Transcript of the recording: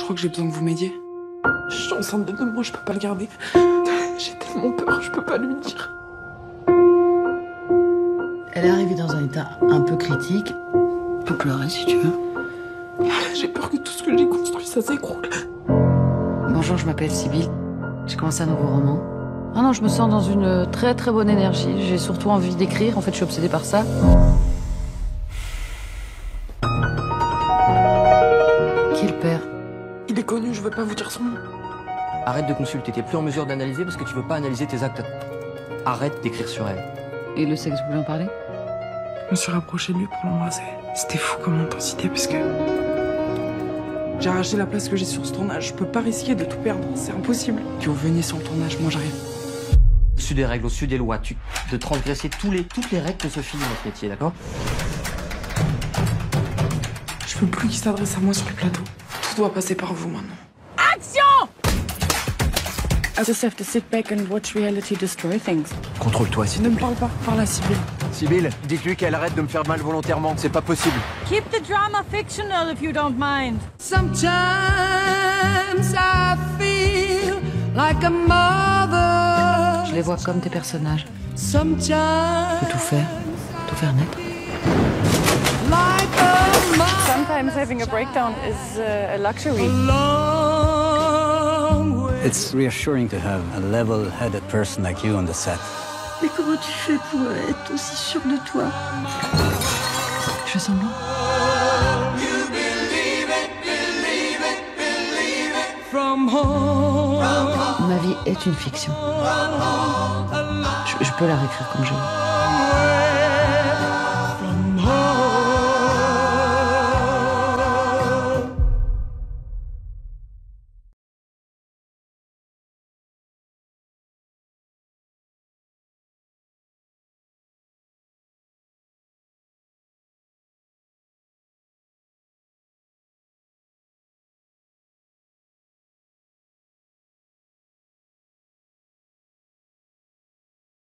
Je crois que j'ai besoin que vous m'aidiez. Je suis enceinte de 2 mois, je peux pas le garder. J'ai tellement peur, je peux pas lui dire. Elle est arrivée dans un état un peu critique. Tu peux pleurer si tu veux. J'ai peur que tout ce que j'ai construit, ça s'écroule. Bonjour, je m'appelle Sibyl. J'ai commencé un nouveau roman. Ah non, je me sens dans une très très bonne énergie. J'ai surtout envie d'écrire. En fait, je suis obsédée par ça. Qui est le père? Il est connu, je veux pas vous dire son nom. Arrête de consulter, t'es plus en mesure d'analyser parce que tu veux pas analyser tes actes. Arrête d'écrire sur elle. Et le sexe, vous voulez en parler? Je me suis rapprochée de lui pour l'embrasser. C'était fou comme intensité parce que... J'ai arraché la place que j'ai sur ce tournage. Je peux pas risquer de tout perdre, c'est impossible. Que vous veniez sur le tournage, moi j'arrive. Au-dessus des règles, au-dessus des lois, de transgresser toutes les règles que se filme notre métier, d'accord? Je peux plus qu'il s'adresse à moi sur le plateau. Tout doit passer par vous maintenant. Action! I just have to sit back and watch reality destroy things. Contrôle-toi, s'il te plaît. Ne me parle pas, parle à Sibyl. Sibyl, dites-lui qu'elle arrête de me faire mal volontairement, c'est pas possible. Keep the drama fictional if you don't mind. Sometimes I feel like a mother. Je les vois comme des personnages. Sometimes. Faut tout faire naître. Sometimes having a breakdown is a luxury. It's reassuring to have a level-headed person like you on the set. Mais comment tu fais pour être aussi sûr de toi? Je fais semblant. Ma vie est une fiction. Je peux la réécrire comme je veux.